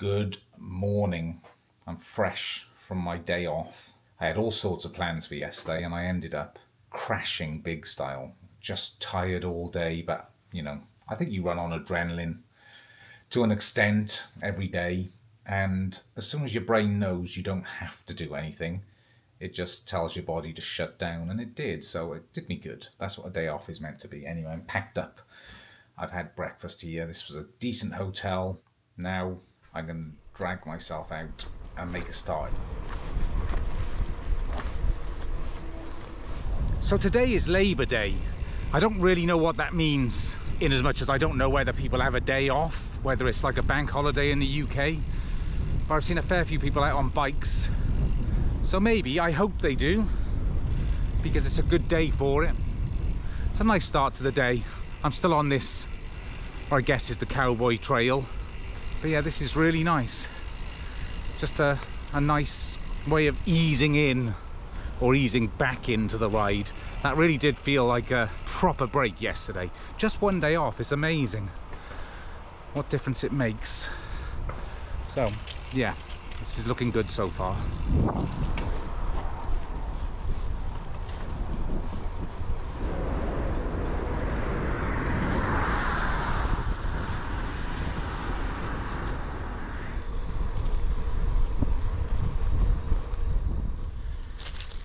Good morning. I'm fresh from my day off. I had all sorts of plans for yesterday and I ended up crashing big style. Just tired all day, but you know, I think you run on adrenaline to an extent every day, and as soon as your brain knows you don't have to do anything, it just tells your body to shut down, and it did, so it did me good. That's what a day off is meant to be. Anyway, I'm packed up. I've had breakfast here. This was a decent hotel. Now I'm going to drag myself out and make a start. So today is Labor Day. I don't really know what that means, in as much as I don't know whether people have a day off, whether it's like a bank holiday in the UK, but I've seen a fair few people out on bikes. So maybe, I hope they do, because it's a good day for it. It's a nice start to the day. I'm still on this, or I guess is the Cowboy Trail. But yeah, this is really nice. Just a nice way of easing in, or easing back into the ride. That really did feel like a proper break yesterday. Just one day off, it's amazing what difference it makes. So yeah, this is looking good so far.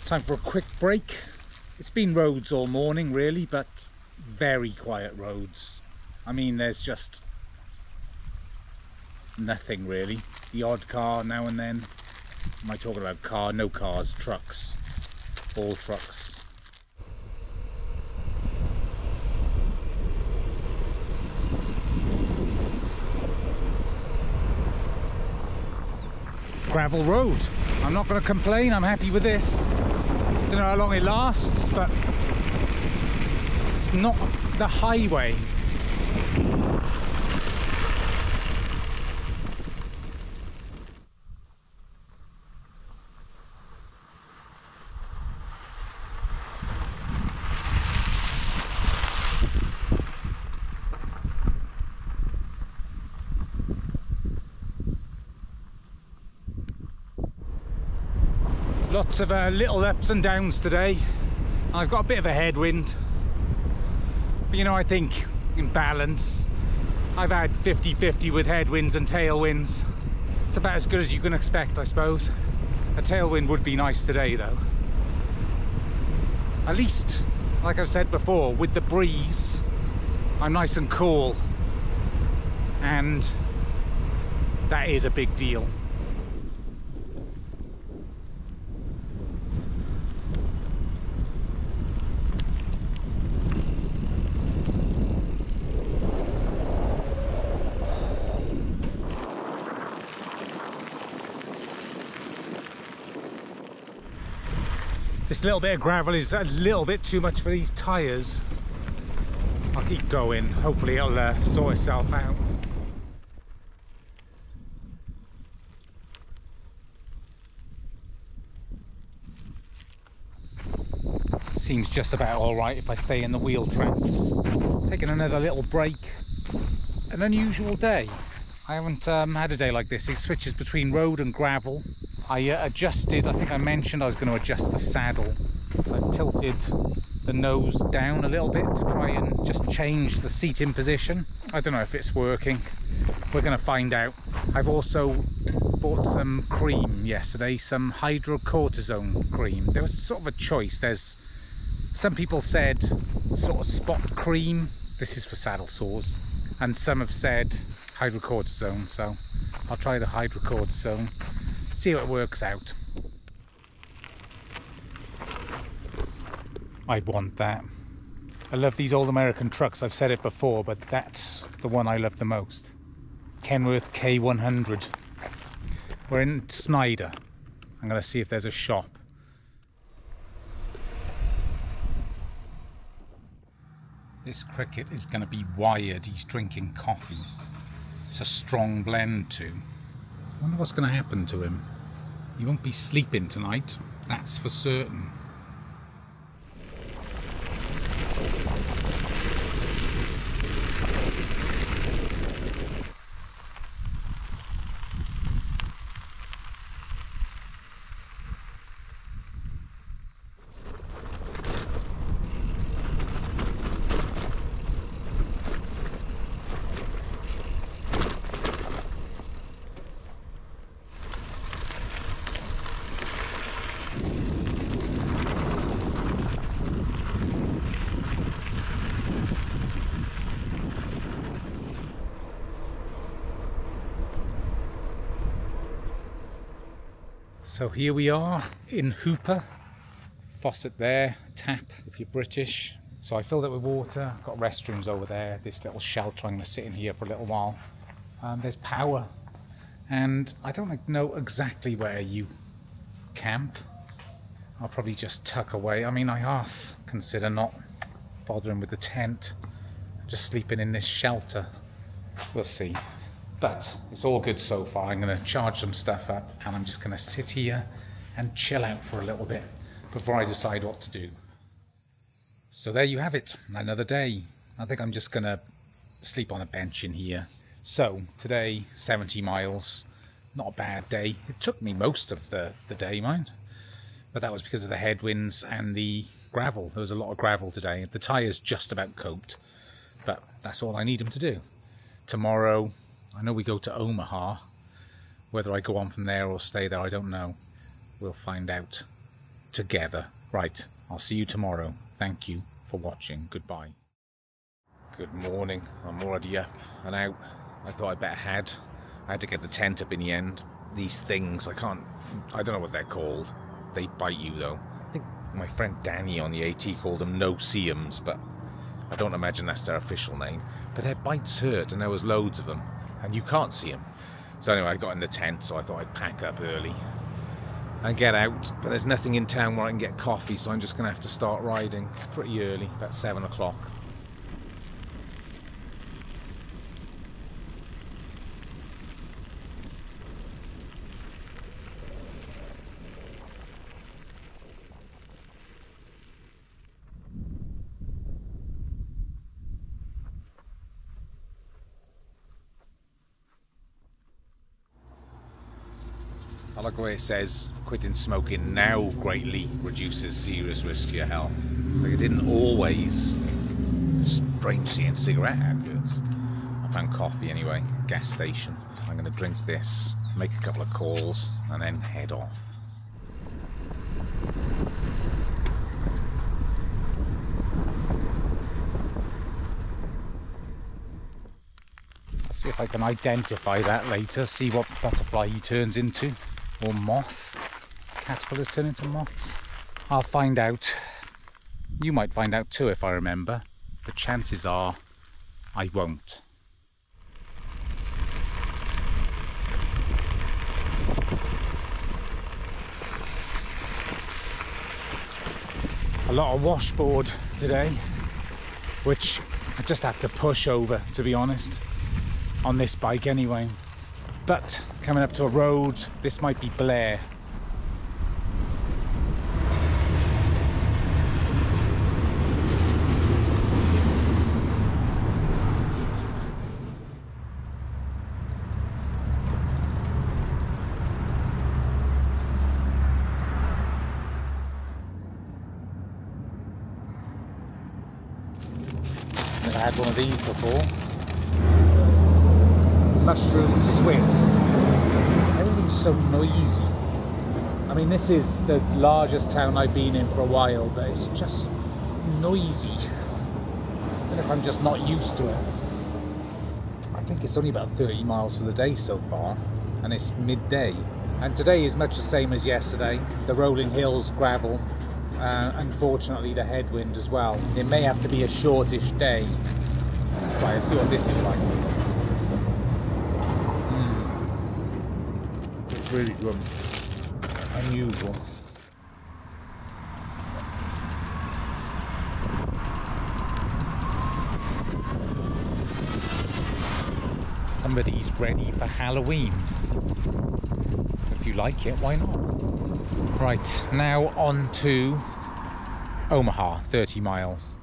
Time for a quick break. It's been roads all morning really, but very quiet roads. I mean, there's just nothing really. The odd car now and then. Am I talking about car? No cars, trucks. All trucks. Gravel road. I'm not going to complain, I'm happy with this. Don't know how long it lasts, but it's not the highway. Lots of little ups and downs today. I've got a bit of a headwind, but you know, I think in balance, I've had 50-50 with headwinds and tailwinds. It's about as good as you can expect, I suppose. A tailwind would be nice today though. At least, like I've said before, with the breeze, I'm nice and cool, and that is a big deal. This little bit of gravel is a little bit too much for these tyres. I'll keep going, hopefully it'll sort itself out. Seems just about alright if I stay in the wheel tracks. Taking another little break. An unusual day. I haven't had a day like this. It switches between road and gravel. I adjusted, I think I mentioned I was going to adjust the saddle, so I tilted the nose down a little bit to try and just change the seating position. I don't know if it's working, we're going to find out. I've also bought some cream yesterday, some hydrocortisone cream. There was sort of a choice. There's some people said sort of spot cream, this is for saddle sores, and some have said hydrocortisone, so I'll try the hydrocortisone. See how it works out. I'd want that. I love these old American trucks, I've said it before, but that's the one I love the most. Kenworth K100. We're in Snyder. I'm going to see if there's a shop. This cricket is going to be wired. He's drinking coffee. It's a strong blend too. I wonder what's going to happen to him. He won't be sleeping tonight, that's for certain. So here we are in Hooper, faucet there, tap if you're British. So I filled it with water, got restrooms over there, this little shelter, I'm going to sit in here for a little while. There's power, and I don't know exactly where you camp. I'll probably just tuck away. I mean, I half consider not bothering with the tent, just sleeping in this shelter. We'll see. But it's all good so far. I'm going to charge some stuff up and I'm just going to sit here and chill out for a little bit before I decide what to do. So there you have it, another day. I think I'm just going to sleep on a bench in here. So today, 70 miles, not a bad day. It took me most of the day, mind. But that was because of the headwinds and the gravel. There was a lot of gravel today. The tyres just about coped, but that's all I need them to do. Tomorrow, I know we go to Omaha. Whether I go on from there or stay there, I don't know. We'll find out together. Right, I'll see you tomorrow. Thank you for watching. Goodbye. Good morning. I'm already up and out. I thought I better had. I had to get the tent up in the end. These things, I don't know what they're called. They bite you though. I think my friend Danny on the AT called them no-see-ums, but I don't imagine that's their official name. But their bites hurt and there was loads of them. And you can't see them. So anyway, I got in the tent, so I thought I'd pack up early and get out. But there's nothing in town where I can get coffee, so I'm just going to have to start riding. It's pretty early, about 7 o'clock. I like the way it says, quitting smoking now greatly reduces serious risk to your health. Like it didn't always. It's strange seeing cigarette adverts. I found coffee anyway, gas station. I'm going to drink this, make a couple of calls, and then head off. Let's see if I can identify that later, see what butterfly he turns into. Or moth. Caterpillars turn into moths. I'll find out. You might find out too if I remember. The chances are I won't. A lot of washboard today, which I just have to push over, to be honest, on this bike anyway. But coming up to a road, this might be Blair. Never had one of these before. Mushroom Swiss. Everything's so noisy. I mean, this is the largest town I've been in for a while, but it's just noisy. I don't know if I'm just not used to it. I think it's only about 30 miles for the day so far, and it's midday. And today is much the same as yesterday. The rolling hills, gravel, unfortunately the headwind as well. It may have to be a shortish day. Right, let's see what this is like. Really good. Unusual. Somebody's ready for Halloween. If you like it, why not? Right, now on to Omaha, 30 miles.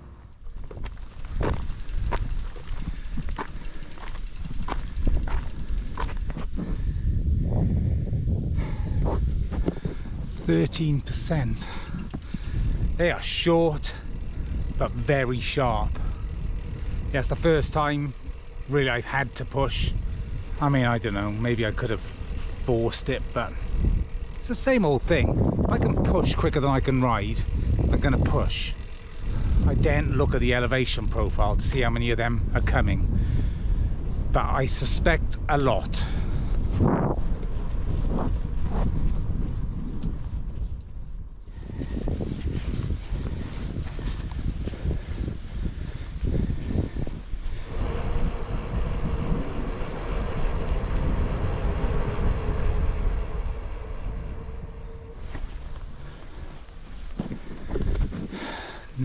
%. They are short but very sharp. Yeah, it's the first time really I've had to push. I mean, I don't know, maybe I could have forced it, but it's the same old thing. If I can push quicker than I can ride, I'm gonna push. I daren't look at the elevation profile to see how many of them are coming, but I suspect a lot.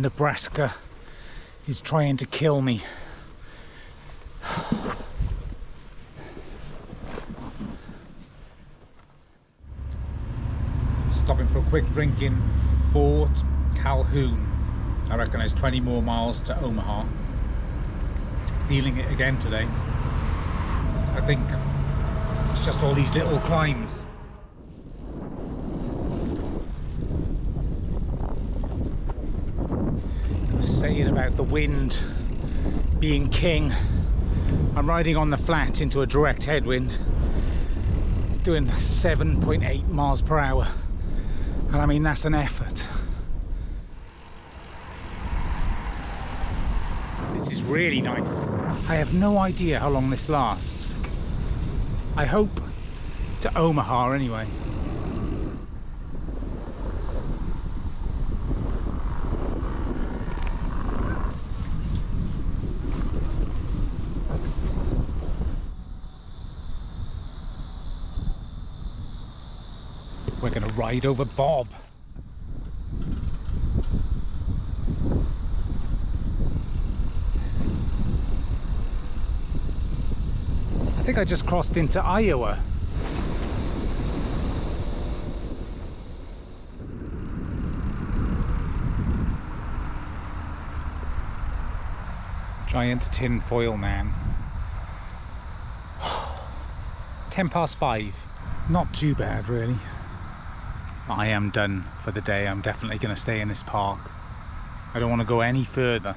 Nebraska is trying to kill me. Stopping for a quick drink in Fort Calhoun. I reckon there's 20 more miles to Omaha. Feeling it again today. I think it's just all these little climbs. I was saying about the wind being king. I'm riding on the flat into a direct headwind, doing 7.8 miles per hour. And I mean, that's an effort. This is really nice. I have no idea how long this lasts. I hope to Omaha anyway. We're gonna ride over Bob. I think I just crossed into Iowa. Giant tin foil man. 10 past 5. Not too bad, really. I am done for the day. I'm definitely going to stay in this park. I don't want to go any further.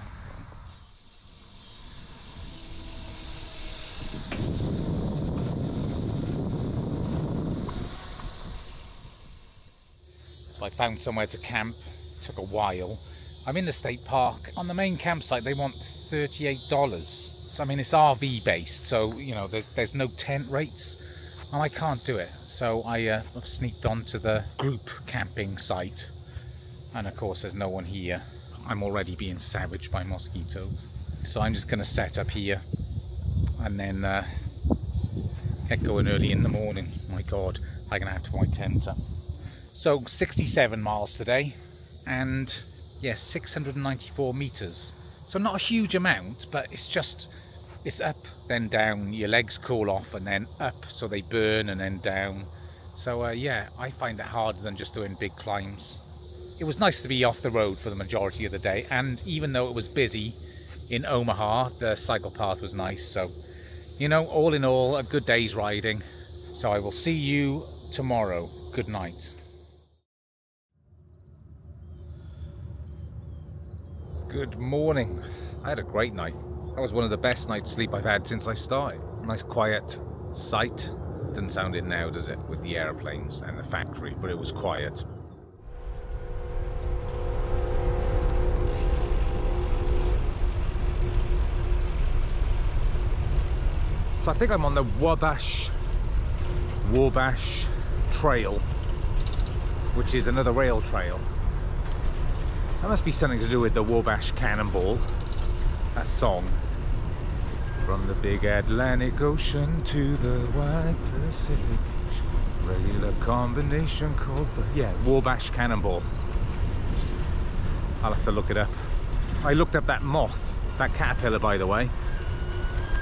I found somewhere to camp, took a while. I'm in the state park. On the main campsite they want $38. So I mean, it's RV based, so you know, there's no tent rates and I can't do it. So I've sneaked onto the group camping site, and of course there's no one here. I'm already being savaged by mosquitoes. So I'm just gonna set up here and then get going early in the morning. My God, I'm gonna have to put my tent up. So 67 miles today, and yes, 694 meters. So not a huge amount, but it's up, then down, your legs cool off, and then up, so they burn, and then down. So yeah, I find it harder than just doing big climbs. It was nice to be off the road for the majority of the day, and even though it was busy in Omaha, the cycle path was nice. So, you know, all in all, a good day's riding. So I will see you tomorrow. Good night. Good morning. I had a great night. That was one of the best night's sleep I've had since I started. Nice quiet sight. Doesn't sound it now, does it, with the airplanes and the factory, but it was quiet. So I think I'm on the Wabash trail, which is another rail trail. That must be something to do with the Wabash Cannonball, that song. From the big Atlantic Ocean to the wide Pacific Ocean, regular combination called the, yeah, Wabash Cannonball. I'll have to look it up. I looked up that moth, that caterpillar, by the way,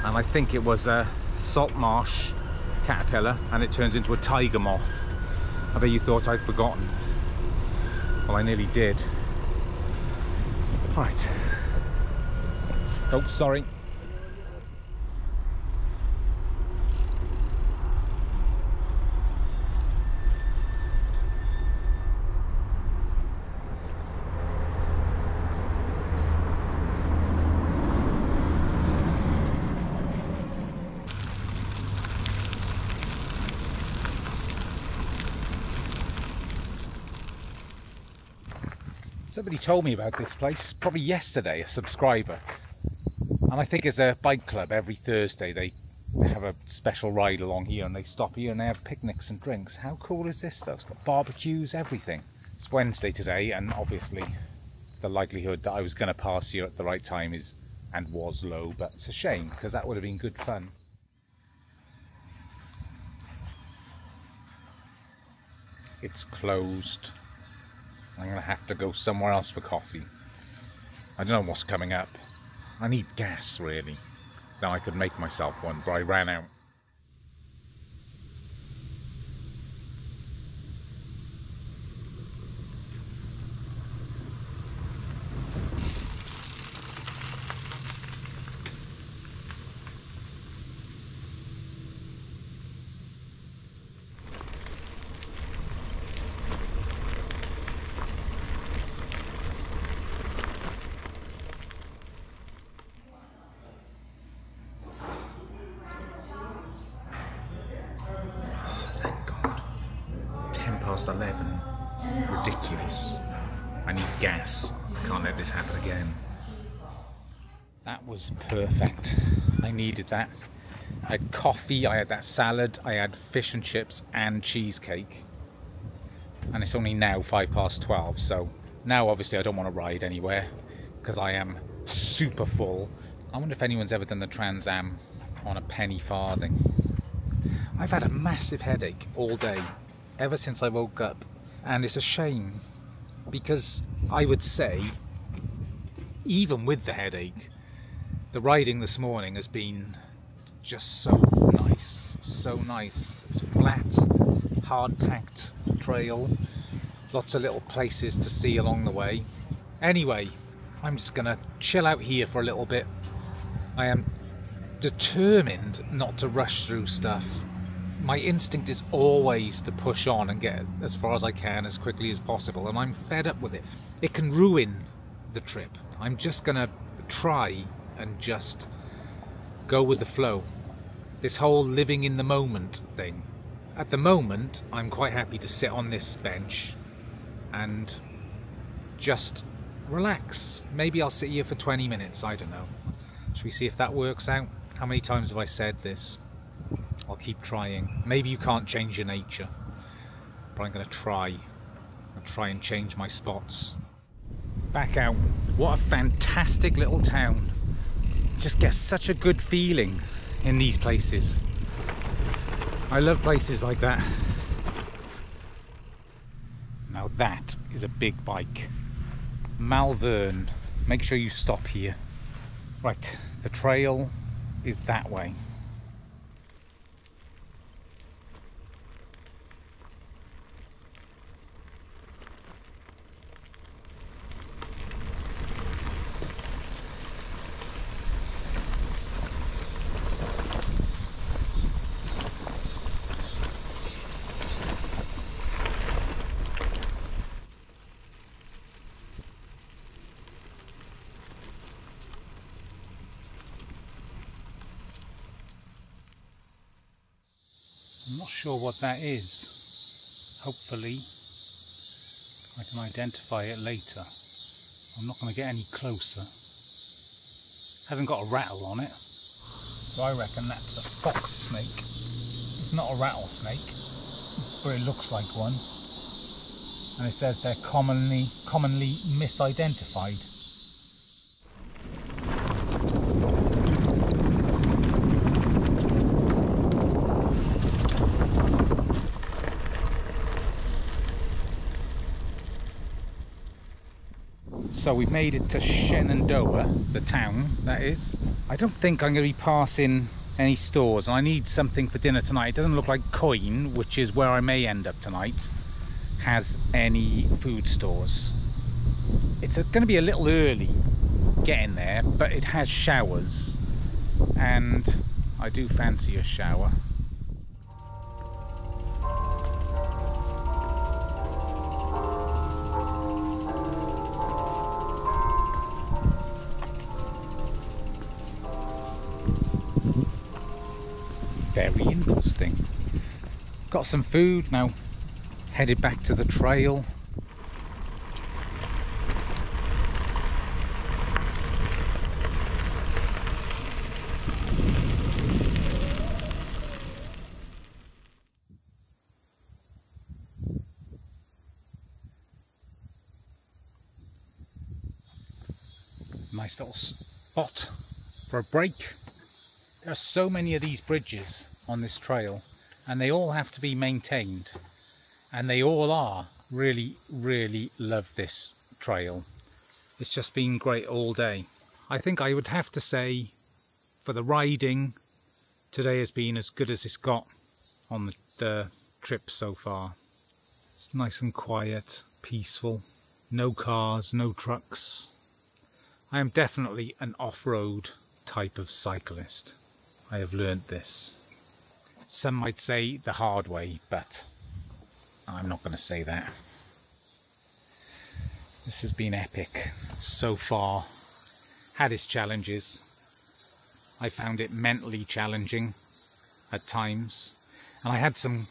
and I think it was a salt marsh caterpillar, and it turns into a tiger moth. I bet you thought I'd forgotten. Well, I nearly did. Right. Oh, sorry. Somebody told me about this place, probably yesterday, a subscriber. And I think it's a bike club. Every Thursday they have a special ride along here, and they stop here and they have picnics and drinks. How cool is this though? It's got barbecues, everything. It's Wednesday today, and obviously the likelihood that I was going to pass here at the right time is, and was, low, but it's a shame because that would have been good fun. It's closed. I'm gonna have to go somewhere else for coffee. I don't know what's coming up. I need gas, really. Now I could make myself one, but I ran out. Perfect. I needed that. I had coffee, I had that salad, I had fish and chips and cheesecake. And it's only now 12:05, so now obviously I don't want to ride anywhere because I am super full. I wonder if anyone's ever done the Trans Am on a penny farthing. I've had a massive headache all day, ever since I woke up, and it's a shame because I would say, even with the headache, the riding this morning has been just so nice, so nice. It's a flat, hard-packed trail, lots of little places to see along the way. Anyway, I'm just gonna chill out here for a little bit. I am determined not to rush through stuff. My instinct is always to push on and get as far as I can as quickly as possible, and I'm fed up with it. It can ruin the trip. I'm just gonna try and just go with the flow. This whole living in the moment thing. At the moment, I'm quite happy to sit on this bench and just relax. Maybe I'll sit here for 20 minutes, I don't know. Shall we see if that works out? How many times have I said this? I'll keep trying. Maybe you can't change your nature, but I'm gonna try. I'll try and change my spots. Back out. What a fantastic little town. Just get such a good feeling in these places. I love places like that. Now that is a big bike. Malvern. Make sure you stop here. Right, the trail is that way. What that is. Hopefully I can identify it later. I'm not going to get any closer. It hasn't got a rattle on it, so I reckon that's a fox snake. It's not a rattlesnake, but it looks like one, and it says they're commonly misidentified. So we've made it to Shenandoah, the town, that is. I don't think I'm going to be passing any stores, and I need something for dinner tonight. It doesn't look like Coin, which is where I may end up tonight, has any food stores. It's going to be a little early getting there, but it has showers, and I do fancy a shower. Very interesting. Got some food, now headed back to the trail. Nice little spot for a break. There are so many of these bridges on this trail, and they all have to be maintained, and they all are. Really, really love this trail. It's just been great all day. I think I would have to say for the riding, today has been as good as it's got on the trip so far. It's nice and quiet, peaceful, no cars, no trucks. I am definitely an off-road type of cyclist. I have learnt this. Some might say the hard way, but I'm not going to say that. This has been epic so far. Had its challenges. I found it mentally challenging at times, and I had some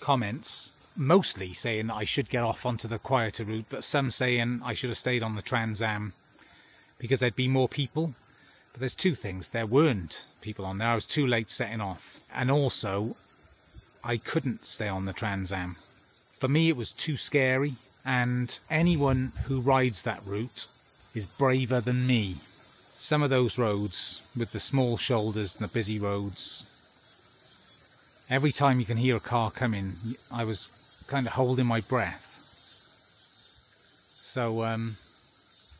comments, mostly saying that I should get off onto the quieter route, but some saying I should have stayed on the Trans Am because there'd be more people. But there's two things. There weren't people on there. I was too late setting off. And also, I couldn't stay on the Trans Am. For me, it was too scary. And anyone who rides that route is braver than me. Some of those roads, with the small shoulders and the busy roads, every time you can hear a car coming, I was kind of holding my breath. So,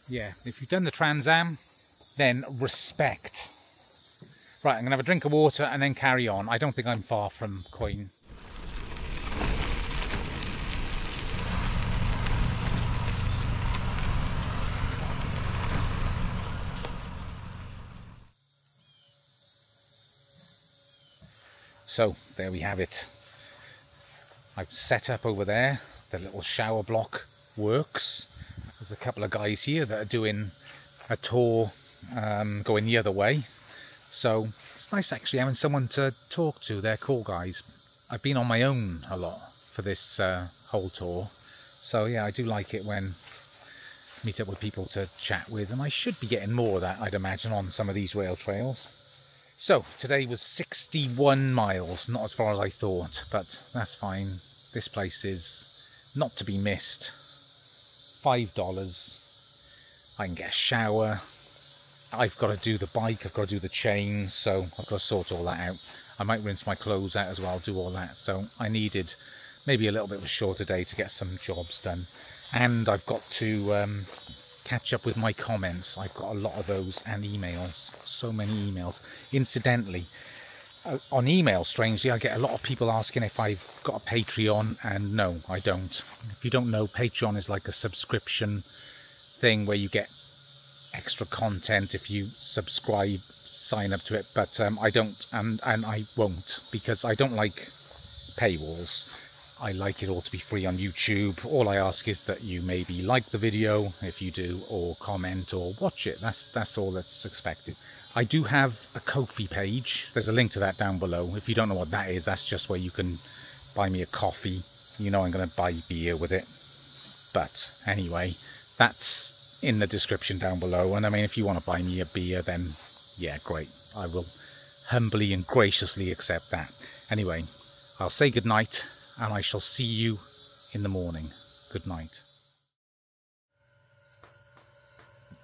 yeah, if you've done the Trans Am, then respect. Right, I'm going to have a drink of water and then carry on. I don't think I'm far from Coin. So, there we have it. I've set up over there. The little shower block works. There's a couple of guys here that are doing a tour going the other way. So it's nice actually having someone to talk to. They're cool guys. I've been on my own a lot for this whole tour, so yeah, I do like it when I meet up with people to chat with, and I should be getting more of that, I'd imagine, on some of these rail trails. So today was 61 miles, not as far as I thought, but that's fine. This place is not to be missed. $5. I can get a shower. I've got to do the bike, I've got to do the chain, so I've got to sort all that out. I might rinse my clothes out as well, do all that. So I needed maybe a little bit of a shorter day to get some jobs done. And I've got to catch up with my comments. I've got a lot of those, and emails, so many emails. Incidentally, on email, strangely, I get a lot of people asking if I've got a Patreon, and no, I don't. If you don't know, Patreon is like a subscription thing where you get extra content if you subscribe, sign up to it, but I don't, and I won't, because I don't like paywalls. I like it all to be free on YouTube. All I ask is that you maybe like the video if you do, or comment, or watch it. That's all that's expected. I do have a Ko-fi page. There's a link to that down below. If you don't know what that is, that's just where you can buy me a coffee. You know I'm going to buy beer with it. But anyway, that's in the description down below, and I mean, if you want to buy me a beer, then yeah, great, I will humbly and graciously accept that. Anyway, I'll say good night, and I shall see you in the morning. Good night.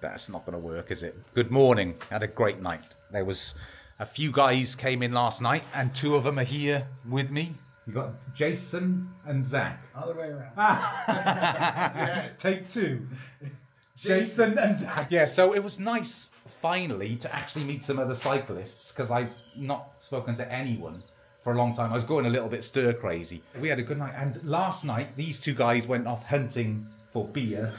That's not going to work, is it? Good morning. Had a great night. There was a few guys came in last night, and two of them are here with me. You got Jason and Zach. All the way around. Yeah. Take two. Jason and Zach. Yeah, so it was nice finally to actually meet some other cyclists, because I've not spoken to anyone for a long time. I was going a little bit stir crazy. We had a good night, and last night these two guys went off hunting for beer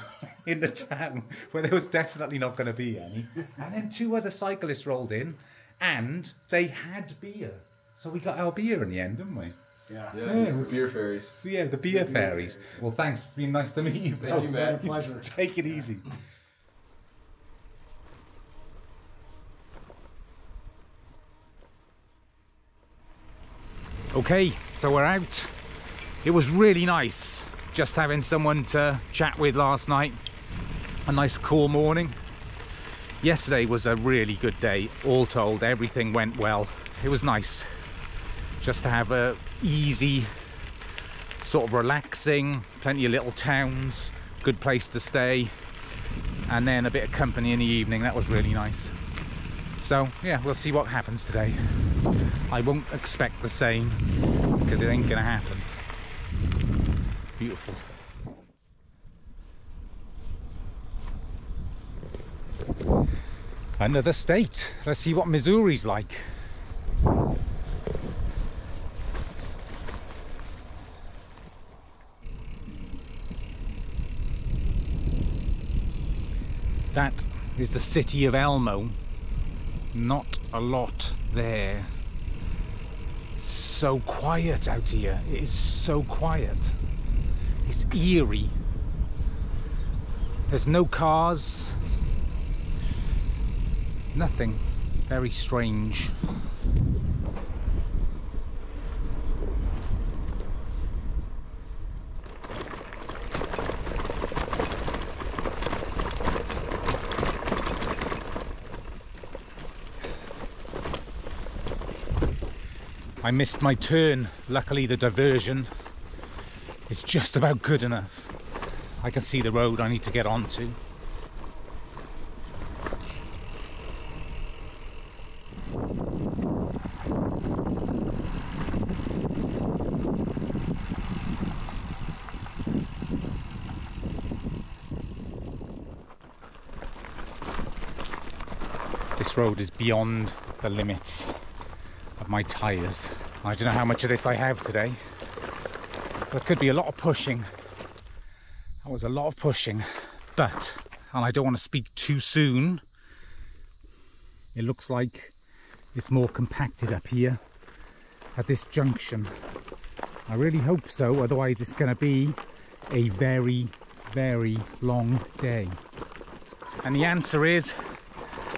in the town where there was definitely not going to be any. And then two other cyclists rolled in and they had beer. So we got our beer in the end, didn't we? Yeah, yeah, beer fairies. Yeah, the beer fairies. Well, thanks. It's been nice to meet you. Thank you, man. A pleasure. Take it easy. Okay, so we're out. It was really nice just having someone to chat with last night. A nice cool morning. Yesterday was a really good day. All told, everything went well. It was nice just to have a easy, sort of relaxing, plenty of little towns, good place to stay, and then a bit of company in the evening. That was really nice. So yeah, we'll see what happens today. I won't expect the same, because it ain't gonna happen. Beautiful. another state. Let's see what Missouri's like. That is the city of Elmo. Not a lot there. So quiet out here. It is so quiet. It's eerie. There's no cars. Nothing. Very strange. I missed my turn. Luckily the diversion is just about good enough. I can see the road I need to get onto. This road is beyond the limits of my tyres. I don't know how much of this I have today. There could be a lot of pushing. That was a lot of pushing, but, and I don't want to speak too soon, it looks like it's more compacted up here at this junction. I really hope so, otherwise it's going to be a very, very long day. And the answer is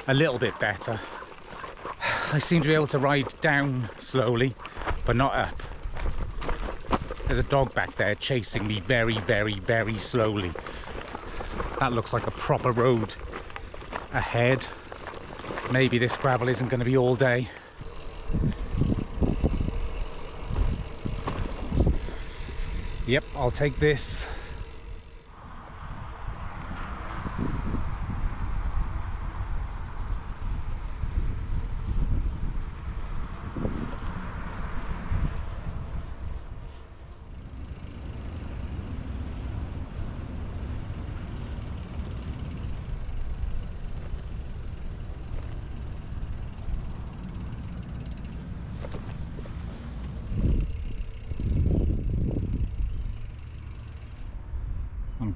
a little bit better. I seem to be able to ride down slowly, but not up. There's a dog back there chasing me very, very, very slowly. That looks like a proper road ahead. Maybe this gravel isn't going to be all day. Yep, I'll take this.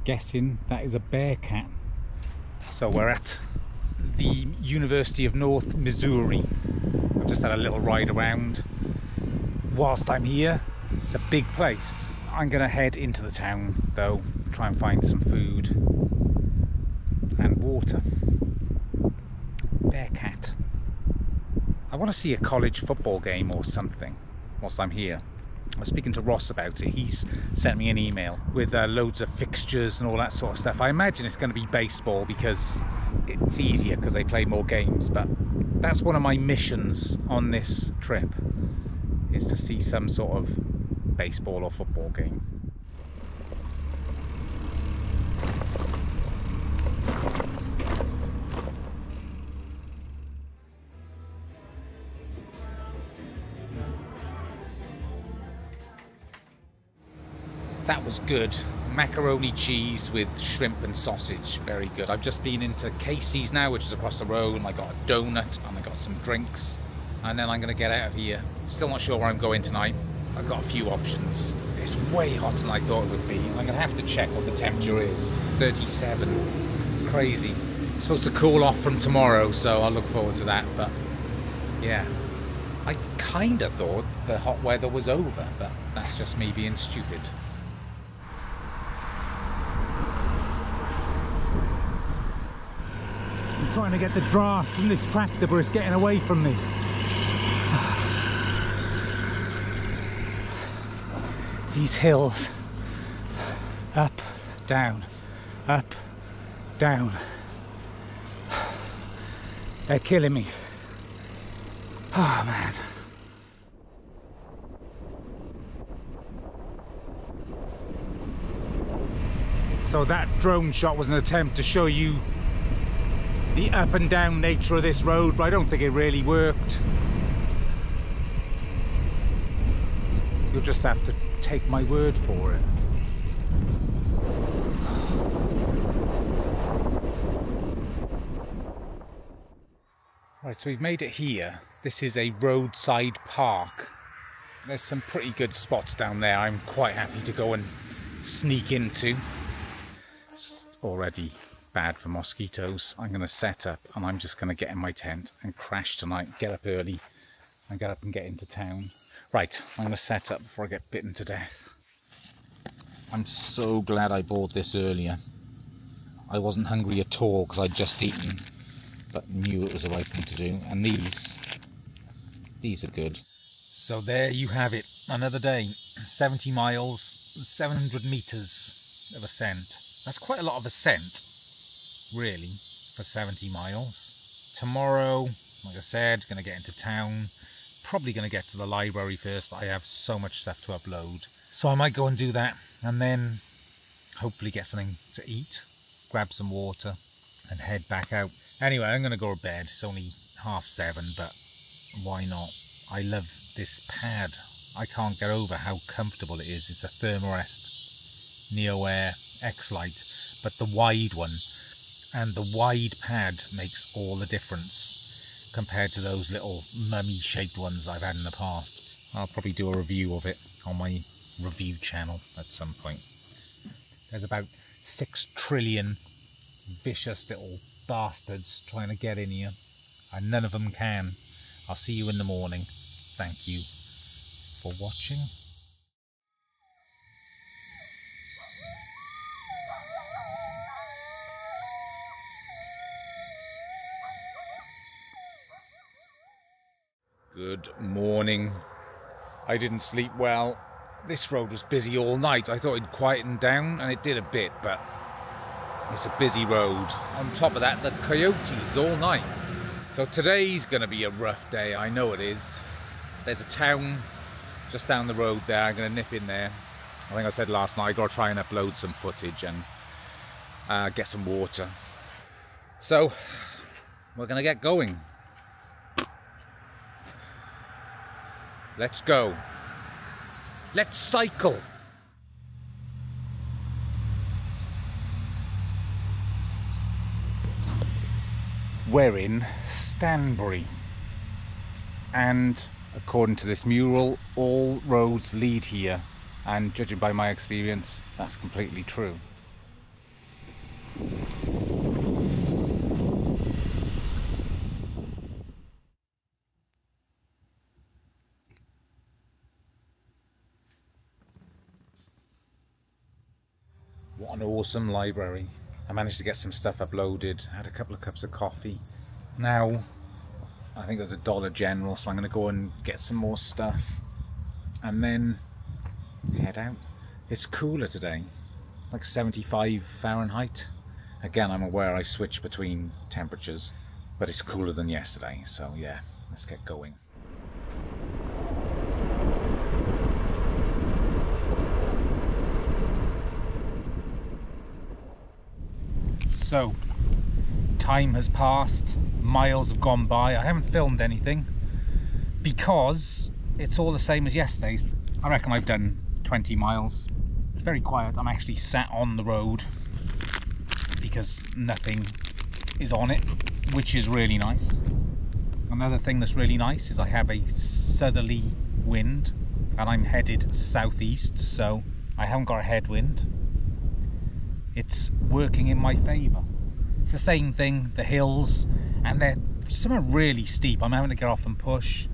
Guessing that is a bear cat. So we're at the University of North Missouri. I've just had a little ride around. Whilst I'm here, it's a big place. I'm gonna head into the town though, try and find some food and water. Bear cat. I want to see a college football game or something whilst I'm here. I was speaking to Ross about it. He's sent me an email with loads of fixtures and all that sort of stuff. I imagine it's going to be baseball because it's easier because they play more games, but that's one of my missions on this trip, is to see some sort of baseball or football game. That was good. Macaroni cheese with shrimp and sausage, very good. I've just been into Casey's now, which is across the road, and I got a donut and I got some drinks, and then I'm gonna get out of here. Still not sure where I'm going tonight. I've got a few options. It's way hotter than I thought it would be. I'm gonna have to check what the temperature is. 37, crazy. It's supposed to cool off from tomorrow, so I'll look forward to that, but yeah. I kinda thought the hot weather was over, but that's just me being stupid. Trying to get the draft from this tractor, but it's getting away from me. These hills, up, down, they're killing me. Oh man. So that drone shot was an attempt to show you the up and down nature of this road, but I don't think it really worked. You'll just have to take my word for it. Right, so we've made it here. This is a roadside park. There's some pretty good spots down there I'm quite happy to go and sneak into. It's already bad for mosquitoes. I'm going to set up and I'm just going to get in my tent and crash tonight, get up early and get up and get into town. Right, I'm going to set up before I get bitten to death. I'm so glad I bought this earlier. I wasn't hungry at all because I'd just eaten, but knew it was the right thing to do. And these are good. So there you have it, another day, 70 miles, 700 metres of ascent. That's quite a lot of ascent, really, for 70 miles. Tomorrow, like I said, going to get into town. Probably going to get to the library first. I have so much stuff to upload. So I might go and do that and then hopefully get something to eat, grab some water and head back out. Anyway, I'm going to go to bed. It's only 7:30, but why not? I love this pad. I can't get over how comfortable it is. It's a Therm-a-Rest NeoAir X-Lite, but the wide one, and the wide pad makes all the difference compared to those little mummy-shaped ones I've had in the past. I'll probably do a review of it on my review channel at some point. There's about 6 trillion vicious little bastards trying to get in here, and none of them can. I'll see you in the morning. Thank you for watching. Good morning. I didn't sleep well. This road was busy all night. I thought it'd quieten down, and it did a bit, but it's a busy road. On top of that, the coyotes all night. So today's going to be a rough day, I know it is. There's a town just down the road there, I'm going to nip in there. I think I said last night, I've got to try and upload some footage and get some water. So, we're going to get going. Let's go. Let's cycle. We're in Stanbury, and according to this mural, all roads lead here, and judging by my experience, that's completely true. What an awesome library. I managed to get some stuff uploaded, had a couple of cups of coffee. Now, I think there's a Dollar General, so I'm going to go and get some more stuff and then head out. It's cooler today, like 75 Fahrenheit. Again, I'm aware I switch between temperatures, but it's cooler than yesterday, so yeah, let's get going. So, time has passed, miles have gone by. I haven't filmed anything because it's all the same as yesterday. I reckon I've done 20 miles. It's very quiet. I'm actually sat on the road because nothing is on it, which is really nice. Another thing that's really nice is I have a southerly wind and I'm headed southeast, so I haven't got a headwind. It's working in my favour. It's the same thing, the hills, and they're some are really steep. I'm having to get off and push.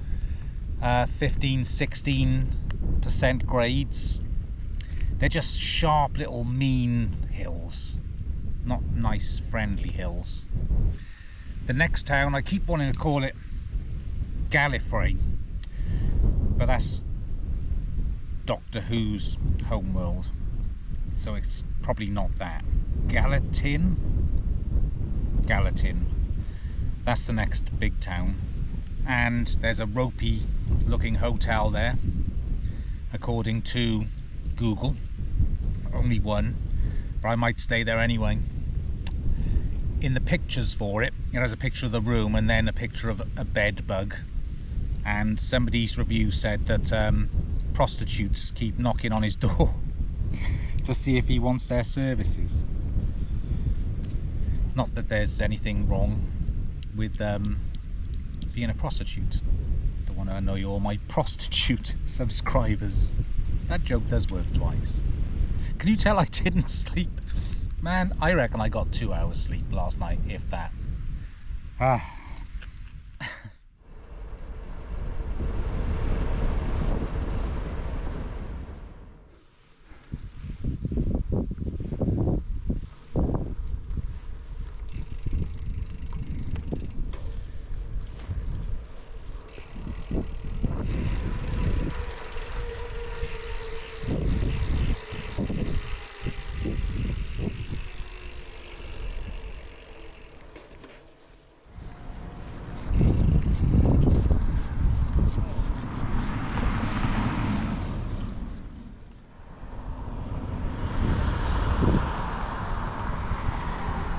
15, 16% grades. They're just sharp little mean hills. Not nice, friendly hills. The next town, I keep wanting to call it Gallifrey, but that's Doctor Who's homeworld. So it's probably not that. Gallatin? Gallatin. That's the next big town. And there's a ropey looking hotel there, according to Google. Only one, but I might stay there anyway. In the pictures for it, it has a picture of the room and then a picture of a bed bug. And somebody's review said that prostitutes keep knocking on his door to see if he wants their services. Not that there's anything wrong with being a prostitute. Don't want to annoy all my prostitute subscribers. That joke does work twice. Can you tell I didn't sleep? Man, I reckon I got 2 hours sleep last night, if that. Ah.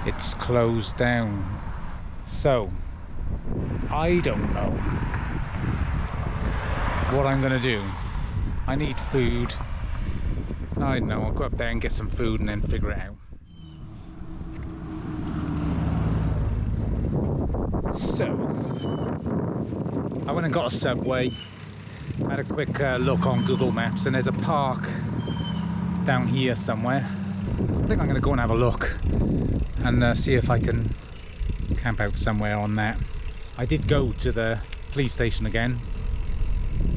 It's closed down, so I don't know what I'm gonna do. I need food. I don't know, I'll go up there and get some food and then figure it out. So I went and got a Subway, had a quick look on Google Maps, and there's a park down here somewhere. I think I'm gonna go and have a look and see if I can camp out somewhere on that. I did go to the police station again,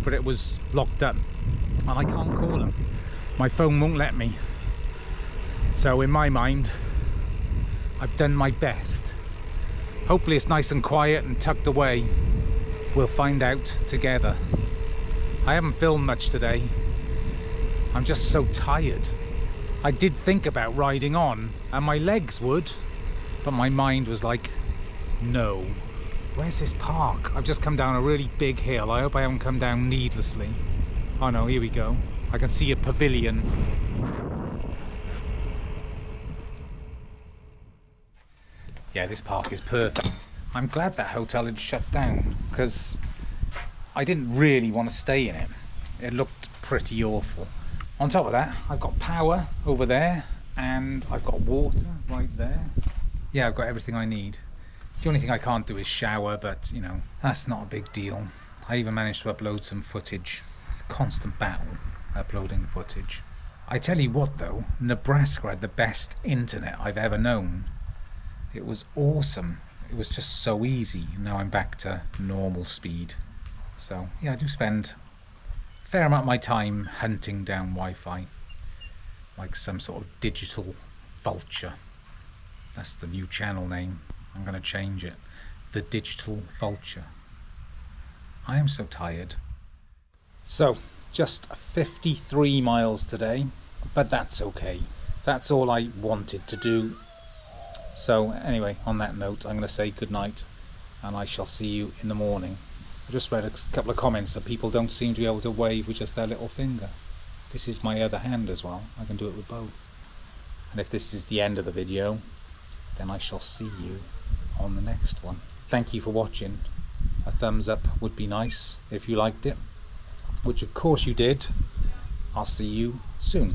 but it was locked up and I can't call them. My phone won't let me. So in my mind, I've done my best. Hopefully it's nice and quiet and tucked away. We'll find out together. I haven't filmed much today. I'm just so tired. I did think about riding on, and my legs would, but my mind was like, no. Where's this park? I've just come down a really big hill. I hope I haven't come down needlessly. Oh no, here we go. I can see a pavilion. Yeah, this park is perfect. I'm glad that hotel had shut down, because I didn't really want to stay in it. It looked pretty awful. On top of that, I've got power over there, and I've got water right there. Yeah, I've got everything I need. The only thing I can't do is shower, but, you know, that's not a big deal. I even managed to upload some footage. It's a constant battle, uploading footage. I tell you what, though, Nebraska had the best internet I've ever known. It was awesome. It was just so easy. Now I'm back to normal speed. So, yeah, I do spend fair amount of my time hunting down Wi-Fi like some sort of digital vulture. That's the new channel name. I'm gonna change it. The Digital Vulture. I am so tired. So just 53 miles today, but that's okay. That's all I wanted to do. So anyway, on that note, I'm gonna say good night, and I shall see you in the morning. I just read a couple of comments that people don't seem to be able to wave with just their little finger. This is my other hand as well. I can do it with both. And if this is the end of the video, then I shall see you on the next one. Thank you for watching. A thumbs up would be nice if you liked it, which of course you did. I'll see you soon.